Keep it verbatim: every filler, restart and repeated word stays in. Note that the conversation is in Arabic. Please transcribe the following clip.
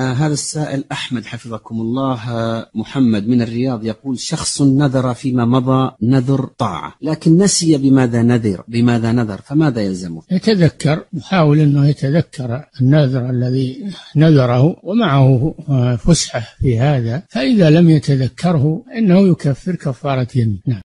آه هذا السائل أحمد حفظكم الله محمد من الرياض يقول: شخص نذر فيما مضى نذر طاعة لكن نسي بماذا نذر بماذا نذر فماذا يلزمه؟ يتذكر، يحاول أنه يتذكر النذر الذي نذره ومعه فسحة في هذا، فإذا لم يتذكره إنه يكفر كفارة يمين. نعم.